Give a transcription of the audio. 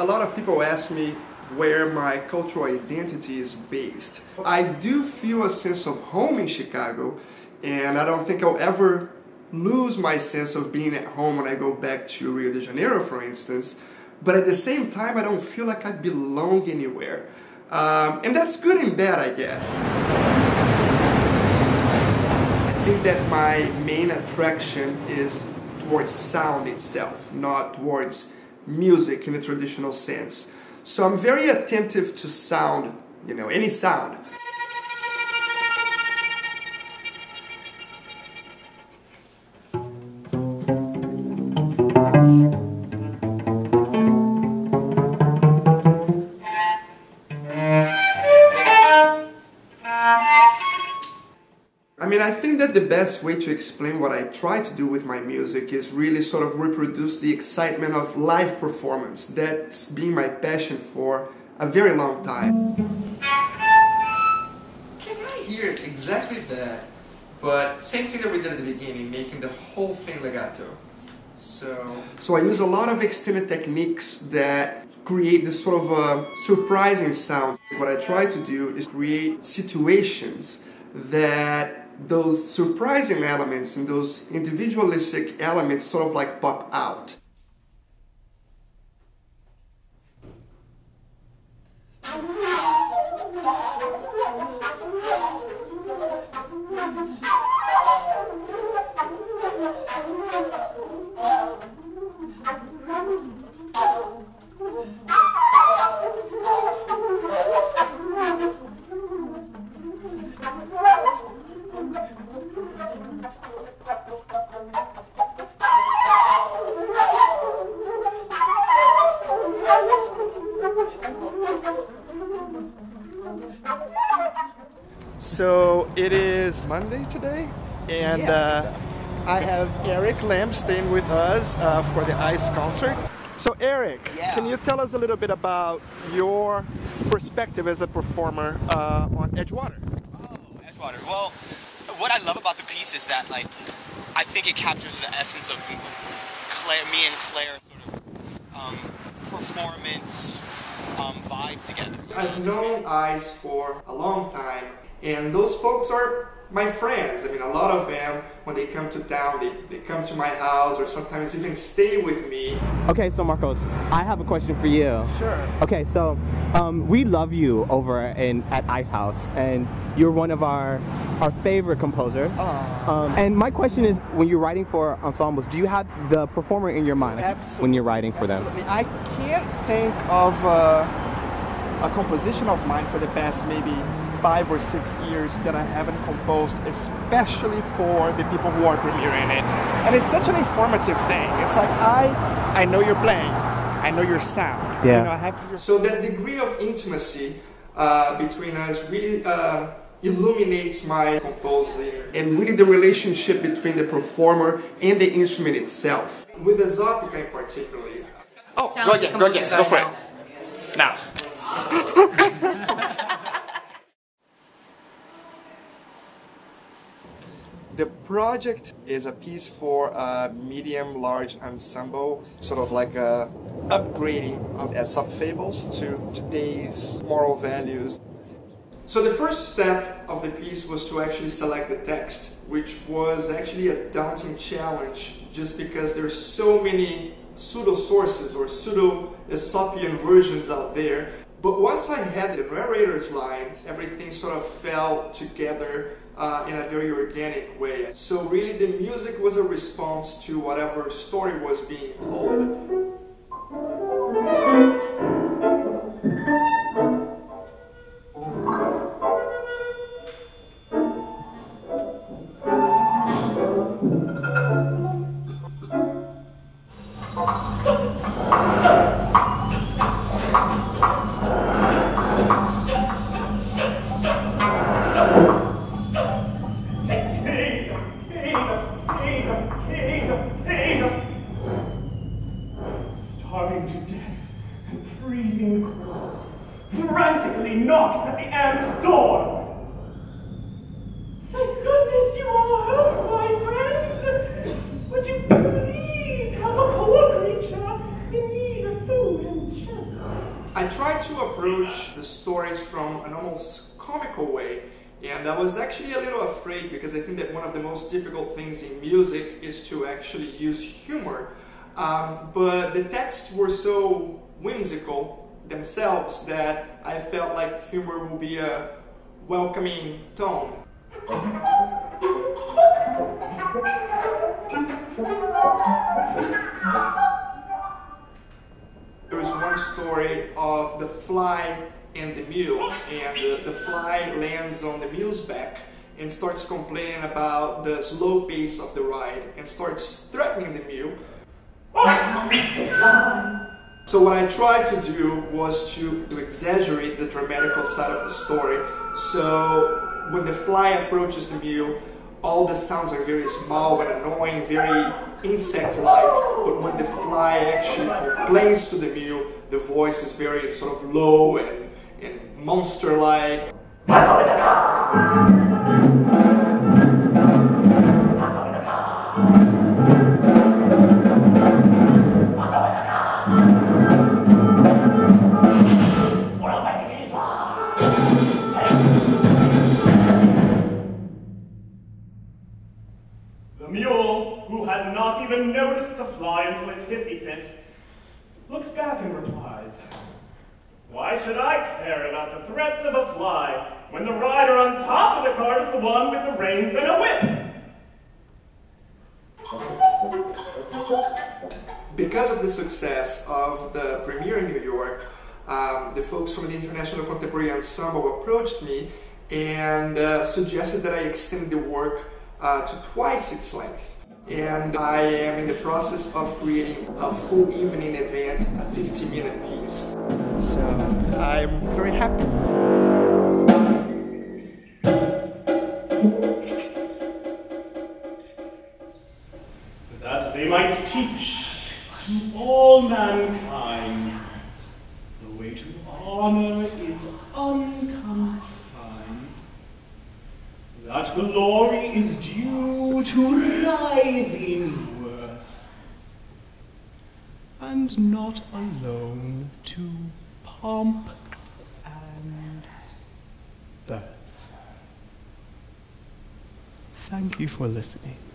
A lot of people ask me where my cultural identity is based. I do feel a sense of home in Chicago, and I don't think I'll ever lose my sense of being at home when I go back to Rio de Janeiro, for instance. But at the same time, I don't feel like I belong anywhere. And that's good and bad, I guess. I think that my main attraction is towards sound itself, not towards music in the traditional sense. So I'm very attentive to sound, you know, any sound. I think that the best way to explain what I try to do with my music is really sort of reproduce the excitement of live performance. That's been my passion for a very long time. Can I hear exactly that? But same thing that we did at the beginning, making the whole thing legato. So I use a lot of extended techniques that create this sort of a surprising sound. What I try to do is create situations that those surprising elements and those individualistic elements sort of like pop out. So it is Monday today, and I have Eric Lamb staying with us for the ICE concert. So Eric, can you tell us a little bit about your perspective as a performer on Edgewater? Oh, Edgewater. Well, what I love about the piece is that, like, I think it captures the essence of Claire, me and Claire sort of performance vibe together. I've known ICE for a long time, and those folks are my friends. I mean, a lot of them, when they come to town, they come to my house or sometimes even stay with me. Okay, so Marcos, I have a question for you. Sure. Okay, so we love you over at Ice House, and you're one of our favorite composers. And my question is, when you're writing for ensembles, do you have the performer in your mind when you're writing for them? I can't think of a composition of mine for the past maybe 5 or 6 years that I haven't composed, especially for the people who are premiering it. And it's such an informative thing. It's like, I know you're playing, I know your sound. Yeah. You know, I have to... So that degree of intimacy between us really illuminates my composing, and really the relationship between the performer and the instrument itself. With Aesopica in particular. Oh, go for it. Now. The project is a piece for a medium-large ensemble, sort of like a upgrading of Aesop's fables to today's moral values. So the first step of the piece was to actually select the text, which was actually a daunting challenge just because there's so many pseudo-sources or pseudo-Aesopian versions out there. But once I had the narrator's line, everything sort of fell together in a very organic way. So really the music was a response to whatever story was being told. Frantically knocks at the aunt's door. Thank goodness you all help, my friends. Would you please help a poor creature in need of food and shelter? tried to approach the stories from an almost comical way, and I was actually a little afraid because I think that one of the most difficult things in music is to actually use humor. But the texts were so whimsical themselves that I felt like humor would be a welcoming tone. There was one story of the fly and the mule, and the fly lands on the mule's back and starts complaining about the slow pace of the ride and starts threatening the mule. So what I tried to do was to exaggerate the dramatical side of the story. So when the fly approaches the mule, all the sounds are very small and annoying, very insect-like, but when the fly actually complains to the mule, the voice is very sort of low and monster-like. The fly until it's hissy fit, looks back and replies, "Why should I care about the threats of a fly when the rider on top of the cart is the one with the reins and a whip?" Because of the success of the premiere in New York, the folks from the International Contemporary Ensemble approached me and suggested that I extend the work to twice its length. And I am in the process of creating a full evening event, a 50-minute piece. So I'm very happy. That they might teach to all mankind the way to honor is unconfined, that glory is due to rising worth, and not alone to pomp and birth. Thank you for listening.